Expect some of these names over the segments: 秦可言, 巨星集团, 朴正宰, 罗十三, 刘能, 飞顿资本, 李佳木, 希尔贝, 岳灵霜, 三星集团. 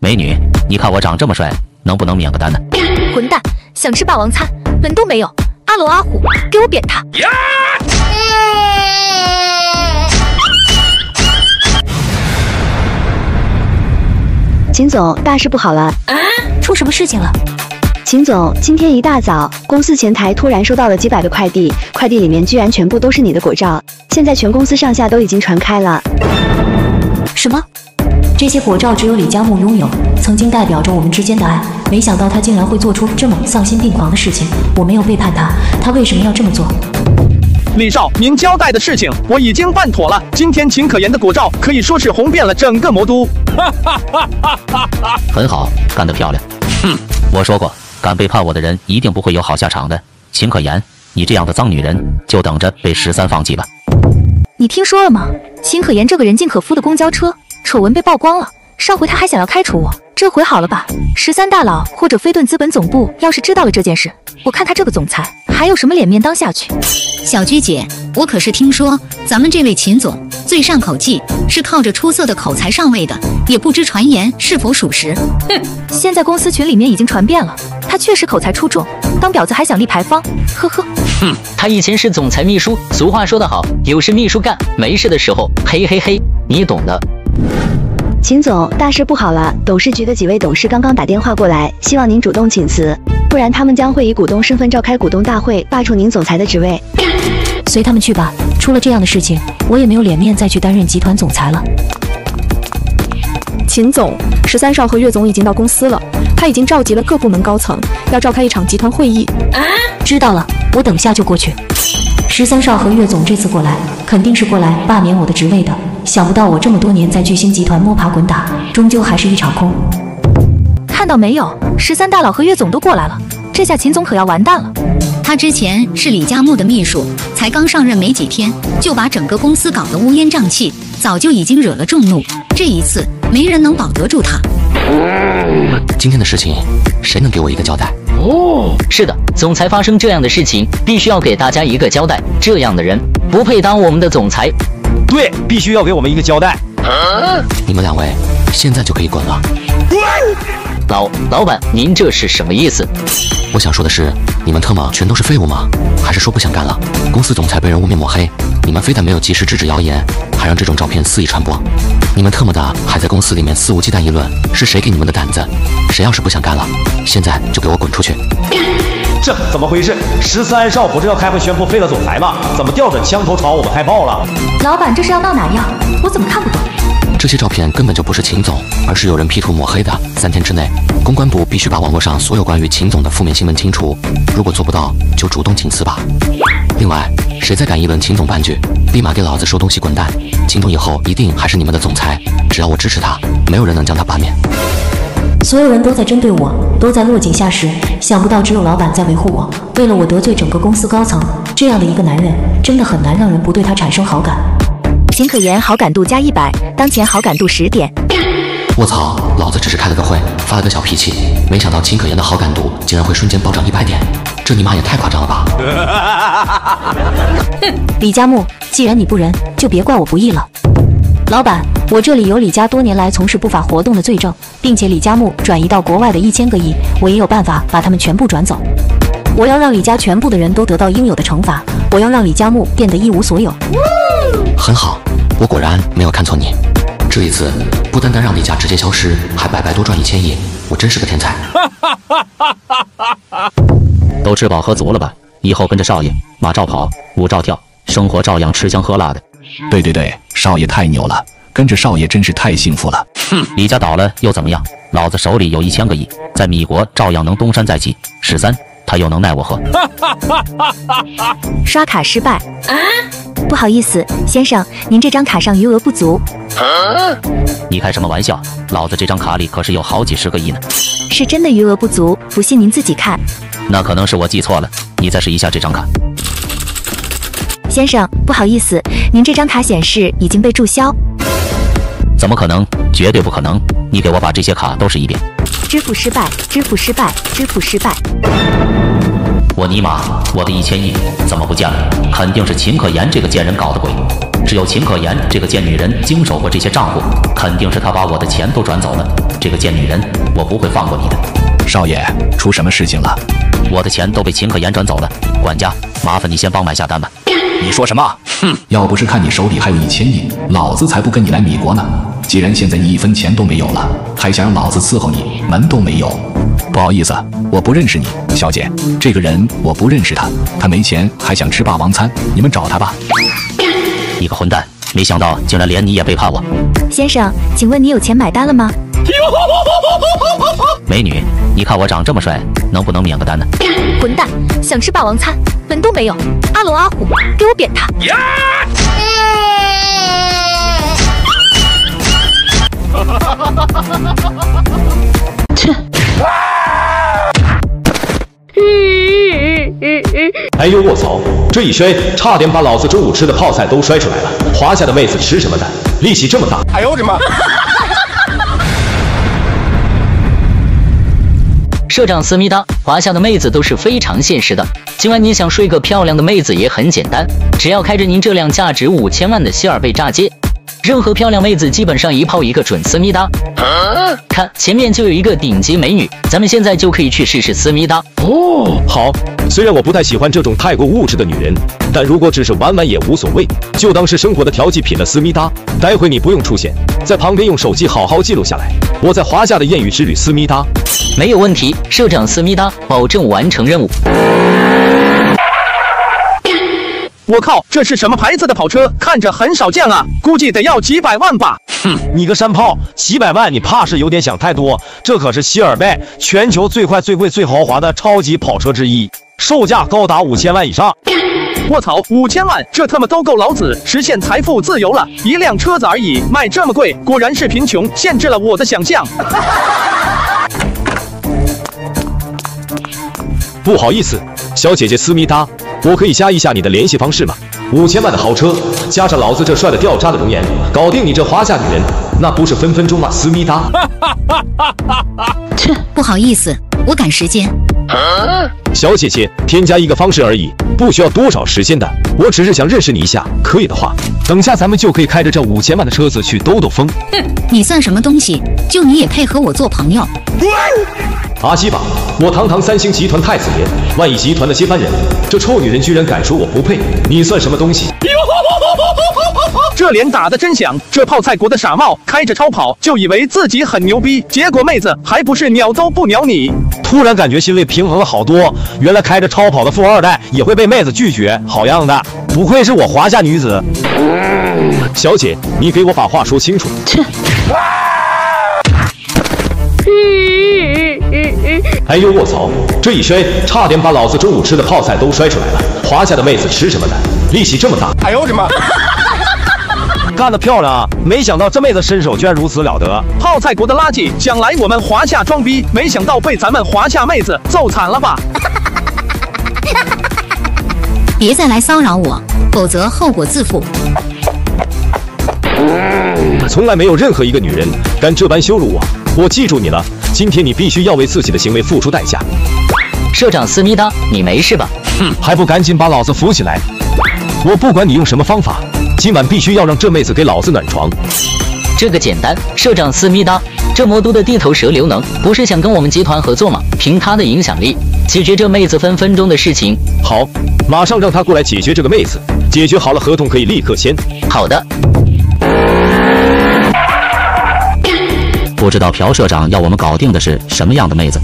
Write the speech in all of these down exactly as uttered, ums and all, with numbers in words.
美女，你看我长这么帅，能不能免个单呢？混蛋，想吃霸王餐，门都没有！阿龙阿虎，给我扁他！ 秦总，大事不好了！啊，出什么事情了？秦总，今天一大早，公司前台突然收到了几百个快递，快递里面居然全部都是你的果照，现在全公司上下都已经传开了。什么？这些果照只有李佳木拥有，曾经代表着我们之间的爱。没想到他竟然会做出这么丧心病狂的事情。我没有背叛他，他为什么要这么做？ 李少，您交代的事情我已经办妥了。今天秦可言的果照可以说是红遍了整个魔都。哈哈哈哈哈哈！很好，干得漂亮。哼，我说过，敢背叛我的人一定不会有好下场的。秦可言，你这样的脏女人，就等着被十三放弃吧。你听说了吗？秦可言这个人尽可夫的公交车丑闻被曝光了。上回他还想要开除我，这回好了吧？十三大佬或者飞顿资本总部要是知道了这件事，我看他这个总裁还有什么脸面当下去？ 小鞠姐，我可是听说咱们这位秦总最上口技，是靠着出色的口才上位的，也不知传言是否属实。哼，现在公司群里面已经传遍了，他确实口才出众，当婊子还想立牌坊，呵呵。哼，他以前是总裁秘书，俗话说得好，有事秘书干，没事的时候，嘿嘿嘿，你懂的。 秦总，大事不好了！董事局的几位董事刚刚打电话过来，希望您主动请辞，不然他们将会以股东身份召开股东大会，罢黜您总裁的职位。随他们去吧，出了这样的事情，我也没有脸面再去担任集团总裁了。秦总，十三少和岳总已经到公司了，他已经召集了各部门高层，要召开一场集团会议。啊，知道了，我等下就过去。十三少和岳总这次过来，肯定是过来罢免我的职位的。 想不到我这么多年在巨星集团摸爬滚打，终究还是一场空。看到没有，十三大佬和岳总都过来了，这下秦总可要完蛋了。他之前是李佳木的秘书，才刚上任没几天，就把整个公司搞得乌烟瘴气，早就已经惹了众怒。这一次，没人能保得住他。今天的事情，谁能给我一个交代？ 哦，是的，总裁发生这样的事情，必须要给大家一个交代。这样的人不配当我们的总裁。对，必须要给我们一个交代。啊、你们两位现在就可以滚了。老老板，您这是什么意思？我想说的是，你们特么全都是废物吗？还是说不想干了？公司总裁被人污蔑抹黑，你们非但没有及时制止谣言，还让这种照片肆意传播。你们特么的还在公司里面肆无忌惮议论，是谁给你们的胆子？谁要是不想干了，现在就给我滚出去！这怎么回事？十三少不是要开会宣布废了总裁吗？怎么调转枪头朝我们开炮了？老板这是要闹哪样？我怎么看不懂？ 这些照片根本就不是秦总，而是有人 P 图抹黑的。三天之内，公关部必须把网络上所有关于秦总的负面新闻清除。如果做不到，就主动请辞吧。另外，谁再敢议论秦总半句，立马给老子收东西滚蛋！秦总以后一定还是你们的总裁，只要我支持他，没有人能将他罢免。所有人都在针对我，都在落井下石。想不到只有老板在维护我。为了我得罪整个公司高层，这样的一个男人，真的很难让人不对他产生好感。 秦可言好感度加一百，当前好感度十点。卧槽，老子只是开了个会，发了个小脾气，没想到秦可言的好感度竟然会瞬间暴涨一百点，这你妈也太夸张了吧！哼，李佳木，既然你不仁，就别怪我不义了。老板，我这里有李家多年来从事不法活动的罪证，并且李佳木转移到国外的一千个亿，我也有办法把他们全部转走。我要让李家全部的人都得到应有的惩罚，我要让李佳木变得一无所有。很好。 我果然没有看错你，这一次不单单让李家直接消失，还白白多赚一千亿，我真是个天才！都吃饱喝足了吧？以后跟着少爷马照跑，舞照跳，生活照样吃香喝辣的。对对对，少爷太牛了，跟着少爷真是太幸福了。哼，李家倒了又怎么样？老子手里有一千个亿，在米国照样能东山再起。十三，他又能奈我何？刷卡失败啊！ 不好意思，先生，您这张卡上余额不足。啊、你开什么玩笑？老子这张卡里可是有好几十个亿呢！是真的余额不足，不信您自己看。那可能是我记错了，你再试一下这张卡。先生，不好意思，您这张卡显示已经被注销。怎么可能？绝对不可能！你给我把这些卡都试一遍。支付失败，支付失败，支付失败。 我尼玛，我的一千亿怎么不见了？肯定是秦可言这个贱人搞的鬼。只有秦可言这个贱女人经手过这些账户，肯定是她把我的钱都转走了。这个贱女人，我不会放过你的。少爷，出什么事情了？我的钱都被秦可言转走了。管家，麻烦你先帮买下单吧。你说什么？哼！要不是看你手里还有一千亿，老子才不跟你来米国呢。既然现在你一分钱都没有了，还想让老子伺候你，门都没有。 不好意思，我不认识你，小姐。这个人我不认识他，他没钱还想吃霸王餐，你们找他吧。你个混蛋，没想到竟然连你也背叛我。先生，请问你有钱买单了吗？美女，你看我长这么帅，能不能免个单呢？混蛋，想吃霸王餐，门都没有。阿龙阿虎，给我扁他！ Yeah! 哎呦卧槽！这一摔，差点把老子中午吃的泡菜都摔出来了。华夏的妹子吃什么的，力气这么大？哎呦我的妈！社长思密达，华夏的妹子都是非常现实的。今晚你想睡个漂亮的妹子也很简单，只要开着您这辆价值五千万的希尔贝炸街，任何漂亮妹子基本上一泡一个准思密达。啊、看前面就有一个顶级美女，咱们现在就可以去试试思密达哦。好。 虽然我不太喜欢这种太过物质的女人，但如果只是玩玩也无所谓，就当是生活的调剂品了。思密达，待会你不用出现在旁边，用手机好好记录下来我在华夏的艳遇之旅。思密达，没有问题，社长思密达，保证完成任务。我靠，这是什么牌子的跑车？看着很少见啊，估计得要几百万吧。哼，你个山炮，几百万你怕是有点想太多。这可是希尔贝，全球最快、最贵、最豪华的超级跑车之一。 售价高达五千万以上，卧槽，五千万，这他妈都够老子实现财富自由了！一辆车子而已，卖这么贵，果然是贫穷限制了我的想象。不好意思，小姐姐思密达，我可以加一下你的联系方式吗？五千万的豪车，加上老子这帅的掉渣的容颜，搞定你这华夏女人，那不是分分钟吗？思密达，切，不好意思，我赶时间。 小姐姐，添加一个方式而已，不需要多少时间的。我只是想认识你一下，可以的话，等下咱们就可以开着这五千万的车子去兜兜风。哼，你算什么东西？就你也配和我做朋友？阿西吧，我堂堂三星集团太子爷，万亿集团的接班人，这臭女人居然敢说我不配，你算什么东西？ 这脸打得真响！这泡菜国的傻帽开着超跑，就以为自己很牛逼，结果妹子还不是鸟都不鸟你。突然感觉心里平衡了好多，原来开着超跑的富二代也会被妹子拒绝，好样的！不愧是我华夏女子。小姐，你给我把话说清楚。切！哎呦卧槽！这一摔，差点把老子中午吃的泡菜都摔出来了。华夏的妹子吃什么的，力气这么大？哎呦我的妈！干得漂亮啊！没想到这妹子身手居然如此了得。泡菜国的垃圾想来我们华夏装逼，没想到被咱们华夏妹子揍惨了吧？别再来骚扰我，否则后果自负。从来没有任何一个女人敢这般羞辱我，我记住你了。今天你必须要为自己的行为付出代价。社长思密达，你没事吧？哼，还不赶紧把老子扶起来！我不管你用什么方法。 今晚必须要让这妹子给老子暖床，这个简单。社长思密达，这魔都的地头蛇刘能不是想跟我们集团合作吗？凭他的影响力，解决这妹子分分钟的事情。好，马上让他过来解决这个妹子。解决好了，合同可以立刻签。好的。不知道朴社长要我们搞定的是什么样的妹子？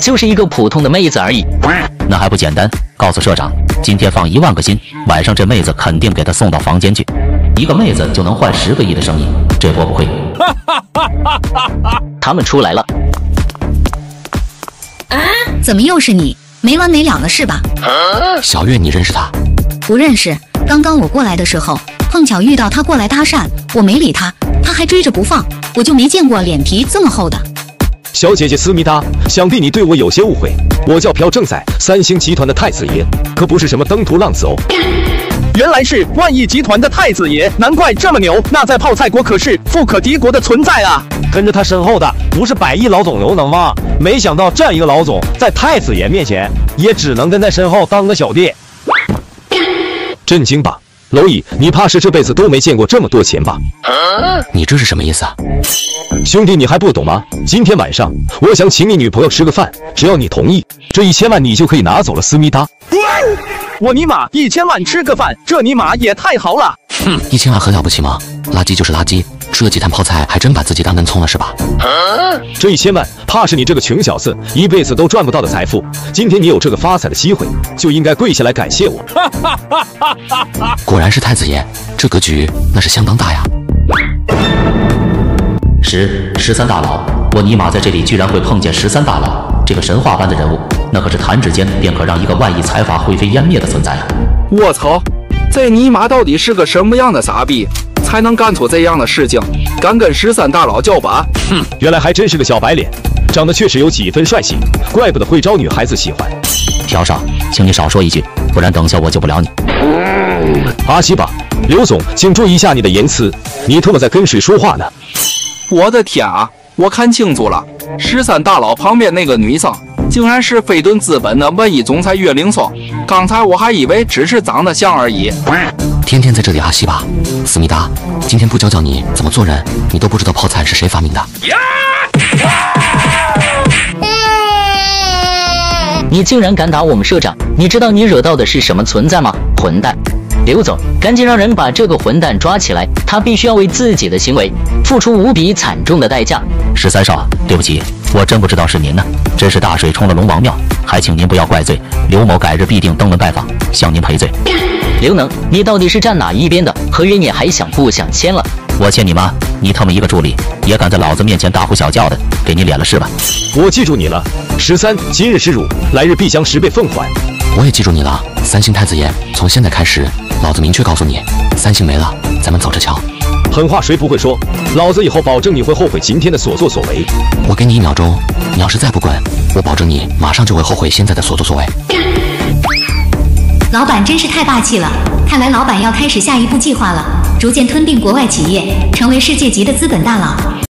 就是一个普通的妹子而已。那还不简单？告诉社长。 今天放一万个心，晚上这妹子肯定给他送到房间去。一个妹子就能换十个亿的生意，这波不亏。他们出来了，啊？怎么又是你？没完没了了是吧？啊、小月，你认识他？不认识。刚刚我过来的时候，碰巧遇到他过来搭讪，我没理他，他还追着不放，我就没见过脸皮这么厚的。 小姐姐思密达，想必你对我有些误会。我叫朴正宰，三星集团的太子爷，可不是什么登徒浪子哦。原来是万亿集团的太子爷，难怪这么牛。那在泡菜国可是富可敌国的存在啊！跟着他身后的不是百亿老总刘能吗？没想到这样一个老总，在太子爷面前也只能跟在身后当个小弟。震惊吧！蝼蚁，你怕是这辈子都没见过这么多钱吧？啊、你这是什么意思啊？兄弟，你还不懂吗？今天晚上我想请你女朋友吃个饭，只要你同意，这一千万你就可以拿走了。思密达，我尼玛，一千万吃个饭，这尼玛也太豪了！哼，一千万很了不起吗？垃圾就是垃圾，吃了几坛泡菜，还真把自己当根葱了是吧？啊、这一千万，怕是你这个穷小子一辈子都赚不到的财富。今天你有这个发财的机会，就应该跪下来感谢我。果然是太子爷，这格局那是相当大呀！十十三大佬，我尼玛在这里居然会碰见十三大佬。 这个神话般的人物，那可是弹指间便可让一个万亿财阀灰飞烟灭的存在啊！卧槽，这尼玛到底是个什么样的傻逼，才能干出这样的事情？敢跟十三大佬叫板？哼，原来还真是个小白脸，长得确实有几分帅气，怪不得会招女孩子喜欢。条少，请你少说一句，不然等下我救不了你。阿西吧，刘总，请注意一下你的言辞，你特么在跟谁说话呢？我的天啊！ 我看清楚了，十三大佬旁边那个女生，竟然是飞顿资本的文艺总裁岳灵霜。刚才我还以为只是长得像而已。天天在这里阿西吧，思密达，今天不教教你怎么做人，你都不知道泡菜是谁发明的。你竟然敢打我们社长，你知道你惹到的是什么存在吗？混蛋！ 刘总，赶紧让人把这个混蛋抓起来，他必须要为自己的行为付出无比惨重的代价。十三少，对不起，我真不知道是您呢，真是大水冲了龙王庙，还请您不要怪罪。刘某改日必定登门拜访，向您赔罪。刘能，你到底是站哪一边的？合约你还想不想签了？我欠你妈！你他妈一个助理也敢在老子面前大呼小叫的，给你脸了是吧？我记住你了，十三，今日之辱，来日必将十倍奉还。我也记住你了，三星太子爷，从现在开始。 老子明确告诉你，三星没了，咱们走着瞧。狠话谁不会说？老子以后保证你会后悔今天的所作所为。我给你一秒钟，你要是再不滚，我保证你马上就会后悔现在的所作所为。老板真是太霸气了，看来老板要开始下一步计划了，逐渐吞并国外企业，成为世界级的资本大佬。